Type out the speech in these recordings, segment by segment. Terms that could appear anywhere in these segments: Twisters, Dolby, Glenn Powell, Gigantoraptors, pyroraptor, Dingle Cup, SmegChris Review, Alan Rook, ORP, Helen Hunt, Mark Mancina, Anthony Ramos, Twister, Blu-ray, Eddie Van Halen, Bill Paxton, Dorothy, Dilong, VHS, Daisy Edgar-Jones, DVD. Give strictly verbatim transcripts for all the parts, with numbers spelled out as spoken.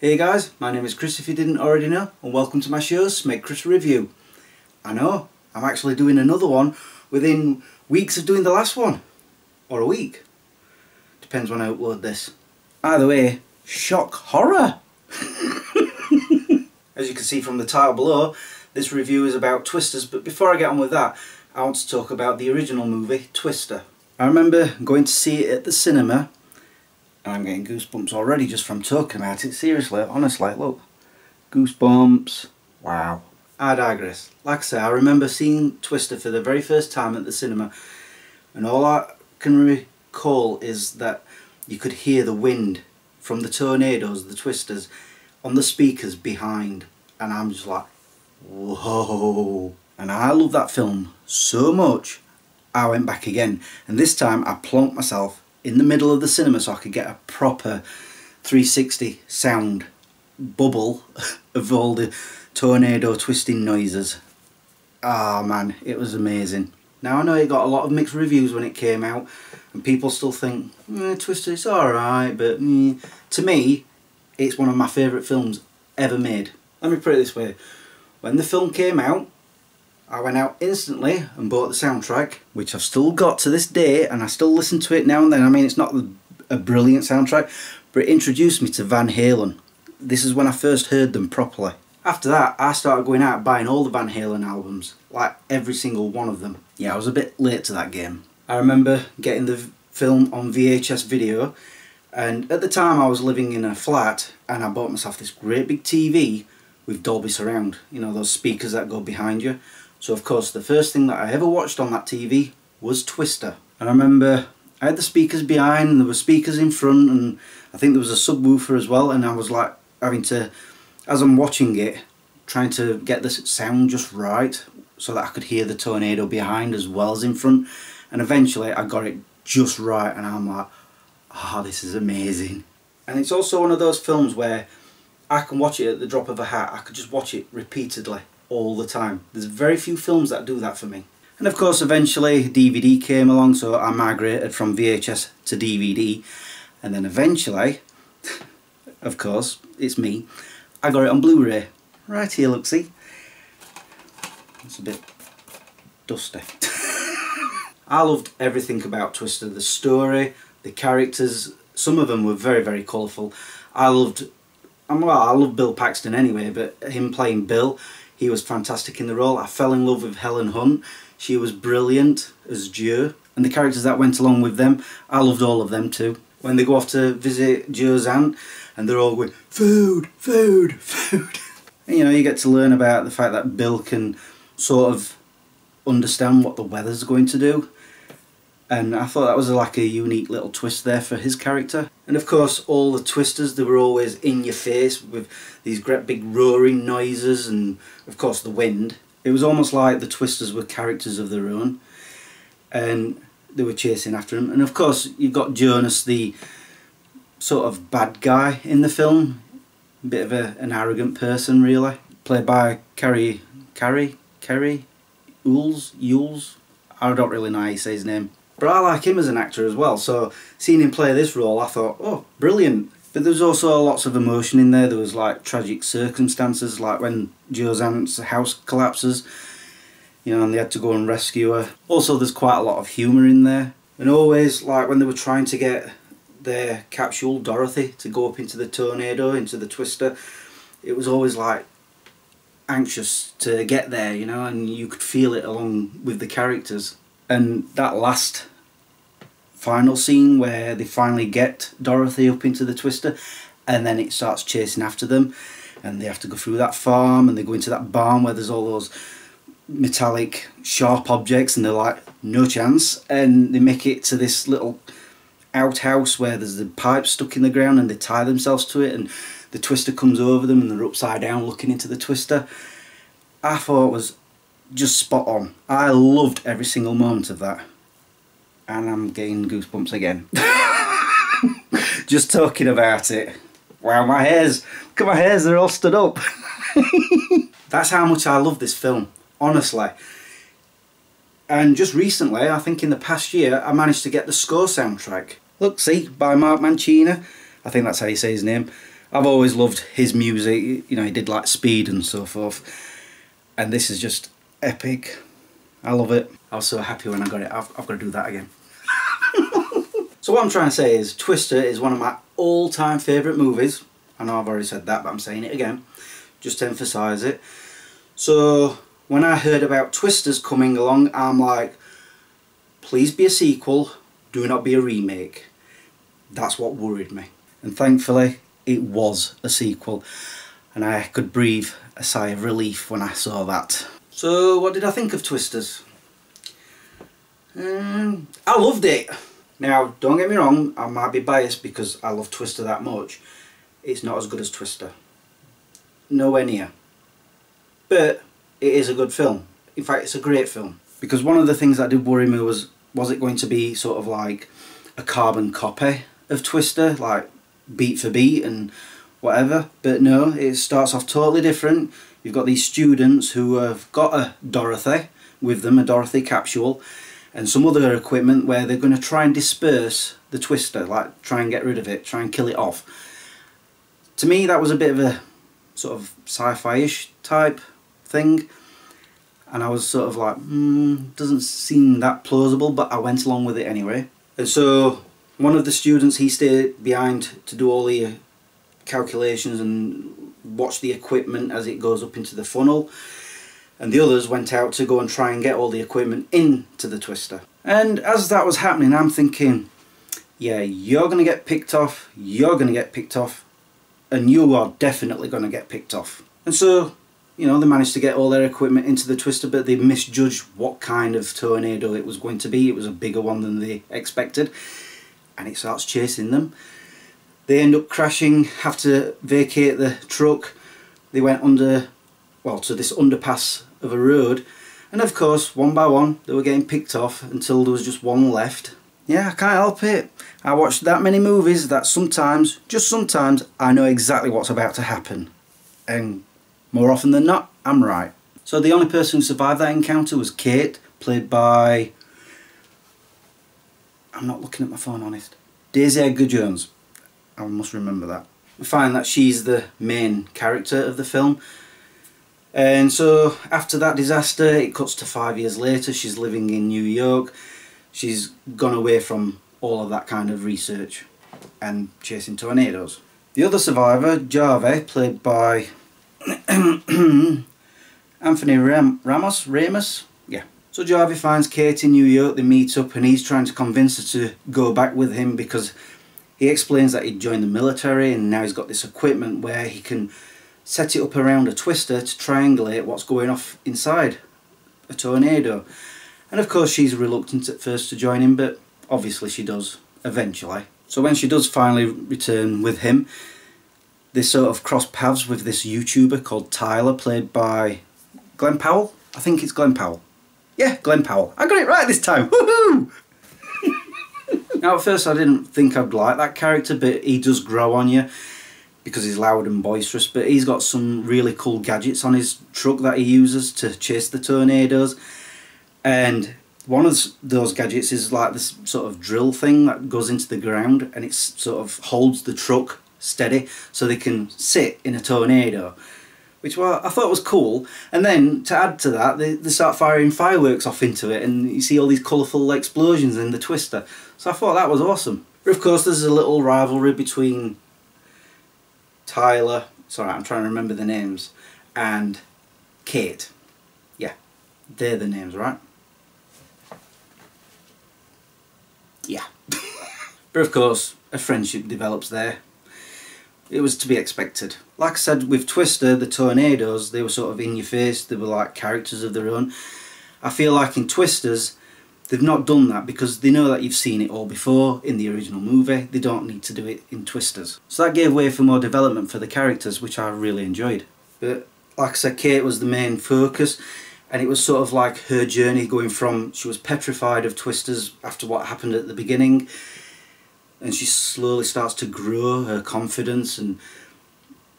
Hey guys, my name is Chris if you didn't already know, and welcome to my show SmegChris Review. I know, I'm actually doing another one within weeks of doing the last one. Or a week. Depends when I upload this. Either way, shock horror! As you can see from the title below, this review is about Twisters, but before I get on with that, I want to talk about the original movie, Twister. I remember going to see it at the cinema. And I'm getting goosebumps already just from talking about it. Seriously, honestly, look. Goosebumps. Wow. I digress. Like I say, I remember seeing Twister for the very first time at the cinema. And all I can recall is that you could hear the wind from the tornadoes, the twisters, on the speakers behind. And I'm just like, whoa. And I love that film so much, I went back again. And this time I plonked myself in the middle of the cinema so I could get a proper three sixty sound bubble of all the tornado twisting noises. Ah man, it was amazing. Now I know it got a lot of mixed reviews when it came out and people still think, eh, Twister, it's alright, but mm. To me, it's one of my favourite films ever made. Let me put it this way, when the film came out, I went out instantly and bought the soundtrack, which I've still got to this day, and I still listen to it now and then. I mean, it's not a brilliant soundtrack, but it introduced me to Van Halen. This is when I first heard them properly. After that, I started going out buying all the Van Halen albums, like every single one of them. Yeah, I was a bit late to that game. I remember getting the film on V H S video, and at the time I was living in a flat, and I bought myself this great big T V with Dolby Surround, you know, those speakers that go behind you. So of course the first thing that I ever watched on that T V was Twister. And I remember I had the speakers behind and there were speakers in front and I think there was a subwoofer as well, and I was like having to, as I'm watching it, trying to get the sound just right so that I could hear the tornado behind as well as in front, and eventually I got it just right and I'm like, ah, oh, this is amazing. And it's also one of those films where I can watch it at the drop of a hat, I could just watch it repeatedly. All the time. There's very few films that do that for me. And of course eventually D V D came along, so I migrated from V H S to D V D, and then eventually, of course, it's me, I got it on Blu-ray. Right here, look, see? It's a bit dusty. I loved everything about Twister, the story, the characters, some of them were very very colourful. I loved, well I love Bill Paxton anyway, but him playing Bill, he was fantastic in the role. I fell in love with Helen Hunt. She was brilliant as Joe. And the characters that went along with them, I loved all of them too. When they go off to visit Joe's aunt and they're all going, food, food, food. And you know, you get to learn about the fact that Bill can sort of understand what the weather's going to do. And I thought that was like a unique little twist there for his character. And of course all the twisters, they were always in your face with these great big roaring noises and of course the wind. It was almost like the twisters were characters of their own and they were chasing after him. And of course you've got Jonas, the sort of bad guy in the film, a bit of a, an arrogant person really, played by Carrie, Carrie, Carrie, Yules, Yules, I don't really know how you say his name. But I like him as an actor as well, so seeing him play this role I thought, oh, brilliant. But there was also lots of emotion in there. There was like tragic circumstances, like when Joe's aunt's house collapses, you know, and they had to go and rescue her. Also there's quite a lot of humour in there. And always, like when they were trying to get their capsule, Dorothy, to go up into the tornado, into the twister, it was always like anxious to get there, you know, and you could feel it along with the characters. And that last final scene where they finally get Dorothy up into the twister and then it starts chasing after them and they have to go through that farm and they go into that barn where there's all those metallic sharp objects and they're like, no chance, and they make it to this little outhouse where there's the pipe stuck in the ground and they tie themselves to it and the twister comes over them and they're upside down looking into the twister. I thought it was just spot on. I loved every single moment of that. And I'm getting goosebumps again. Just talking about it. Wow, my hairs. Look at my hairs, they're all stood up. That's how much I love this film, honestly. And just recently, I think in the past year, I managed to get the score soundtrack. Look, see, by Mark Mancina. I think that's how you say his name. I've always loved his music, you know, he did like Speed and so forth, and this is just epic. I love it. I was so happy when I got it. I've, I've got to do that again. So what I'm trying to say is Twister is one of my all-time favourite movies. I know I've already said that, but I'm saying it again just to emphasise it. So when I heard about Twisters coming along, I'm like, please be a sequel, do not be a remake. That's what worried me. And thankfully, it was a sequel. And I could breathe a sigh of relief when I saw that. So what did I think of Twisters? Um, I loved it. Now, don't get me wrong, I might be biased because I love Twister that much. It's not as good as Twister. Nowhere near. But it is a good film. In fact, it's a great film. Because one of the things that did worry me was, was it going to be sort of like a carbon copy of Twister, like beat for beat and whatever? But no, it starts off totally different. You've got these students who have got a Dorothy with them, a Dorothy capsule, and some other equipment where they're going to try and disperse the Twister, like try and get rid of it, try and kill it off. To me, that was a bit of a sort of sci-fi-ish type thing, and I was sort of like, hmm, doesn't seem that plausible, but I went along with it anyway. And so one of the students, he stayed behind to do all the calculations and watch the equipment as it goes up into the funnel, and the others went out to go and try and get all the equipment into the Twister. And as that was happening, I'm thinking, yeah, you're going to get picked off, you're going to get picked off, and you are definitely going to get picked off. And so, you know, they managed to get all their equipment into the Twister, but they misjudged what kind of tornado it was going to be. It was a bigger one than they expected, and it starts chasing them. They end up crashing, have to vacate the truck. They went under, well, to this underpass of a road, and of course, one by one, they were getting picked off until there was just one left. Yeah, I can't help it. I watched that many movies that sometimes, just sometimes, I know exactly what's about to happen. And more often than not, I'm right. So the only person who survived that encounter was Kate, played by... I'm not looking at my phone, honest. Daisy Edgar-Jones. I must remember that. I find that she's the main character of the film. And so after that disaster, it cuts to five years later. She's living in New York. She's gone away from all of that kind of research and chasing tornadoes. The other survivor, Jarve, played by Anthony Ram Ramos, Ramos, yeah. So Jarve finds Kate in New York, they meet up, and he's trying to convince her to go back with him because he explains that he joined the military and now he's got this equipment where he can set it up around a twister to triangulate what's going off inside a tornado. And of course she's reluctant at first to join him, but obviously she does eventually. So when she does finally return with him, they sort of cross paths with this YouTuber called Tyler, played by Glenn Powell. I think it's Glenn Powell. Yeah, Glenn Powell. I got it right this time. Woohoo! Now at first I didn't think I'd like that character, but he does grow on you because he's loud and boisterous, but he's got some really cool gadgets on his truck that he uses to chase the tornadoes. And one of those gadgets is like this sort of drill thing that goes into the ground, and it sort of holds the truck steady so they can sit in a tornado, which well, I thought was cool. And then to add to that, they, they start firing fireworks off into it, and you see all these colourful explosions in the Twister. So I thought that was awesome. But of course there's a little rivalry between Tyler, sorry I'm trying to remember the names, and Kate. Yeah, they're the names, right? Yeah. But of course a friendship develops there. It was to be expected. Like I said, with Twister, the tornadoes, they were sort of in your face, they were like characters of their own. I feel like in Twisters, they've not done that because they know that you've seen it all before in the original movie. They don't need to do it in Twisters. So that gave way for more development for the characters, which I really enjoyed. But like I said, Kate was the main focus, and it was sort of like her journey going from, she was petrified of Twisters after what happened at the beginning, and she slowly starts to grow her confidence and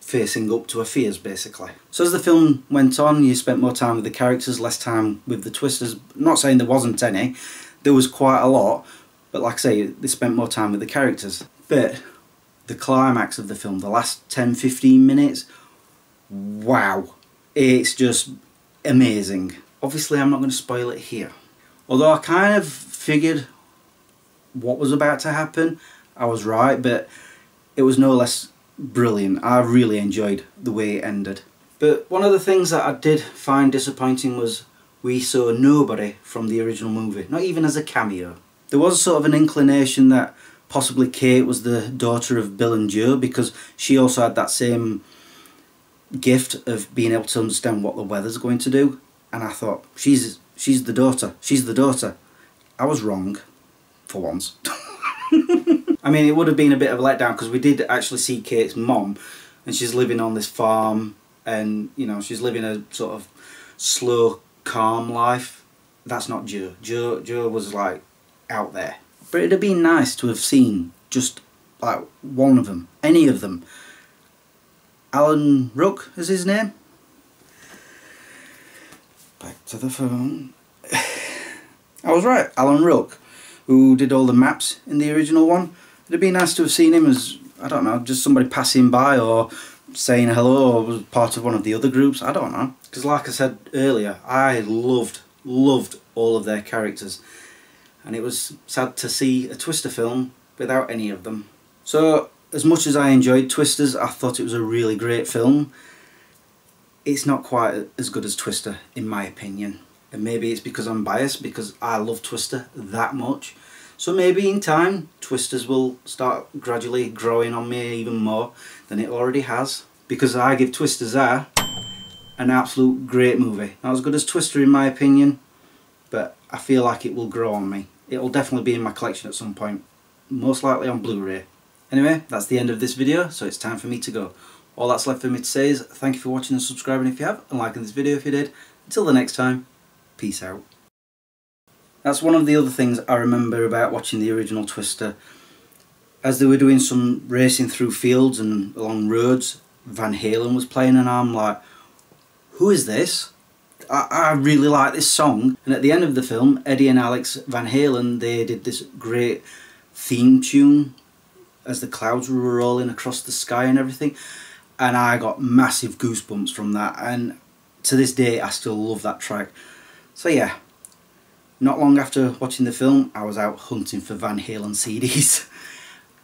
facing up to her fears, basically. So as the film went on, you spent more time with the characters, less time with the Twisters. I'm not saying there wasn't any, there was quite a lot, but like I say, they spent more time with the characters. But the climax of the film, the last ten fifteen minutes, wow, it's just amazing. Obviously I'm not going to spoil it here. Although I kind of figured what was about to happen, I was right, but it was no less brilliant. I really enjoyed the way it ended. But one of the things that I did find disappointing was we saw nobody from the original movie, not even as a cameo. There was sort of an inclination that possibly Kate was the daughter of Bill and Joe, because she also had that same gift of being able to understand what the weather's going to do, and I thought, she's she's the daughter, she's the daughter. I was wrong, for once. I mean, it would have been a bit of a letdown, because we did actually see Kate's mom, and she's living on this farm, and, you know, she's living a sort of slow, calm life. That's not Joe. Joe, Joe was, like, out there. But it'd have been nice to have seen just, like, one of them, any of them. Alan Rook is his name. Back to the phone. I was right, Alan Rook, who did all the maps in the original one. It'd be nice to have seen him as, I don't know, just somebody passing by or saying hello, or was part of one of the other groups, I don't know. Because like I said earlier, I loved, loved all of their characters. And it was sad to see a Twister film without any of them. So, as much as I enjoyed Twisters, I thought it was a really great film. It's not quite as good as Twister, in my opinion. And maybe it's because I'm biased, because I love Twister that much. So maybe in time, Twisters will start gradually growing on me even more than it already has. Because I give Twisters a, an absolute great movie. Not as good as Twister in my opinion, but I feel like it will grow on me. It'll definitely be in my collection at some point. Most likely on Blu-ray. Anyway, that's the end of this video, so it's time for me to go. All that's left for me to say is thank you for watching and subscribing if you have, and liking this video if you did. Until the next time, peace out. That's one of the other things I remember about watching the original Twister. As they were doing some racing through fields and along roads, Van Halen was playing, and I'm like, who is this? I, I really like this song. And at the end of the film, Eddie and Alex Van Halen, they did this great theme tune as the clouds were rolling across the sky and everything, and I got massive goosebumps from that, and to this day I still love that track. So yeah, not long after watching the film I was out hunting for Van Halen C Ds.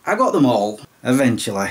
I got them all, eventually.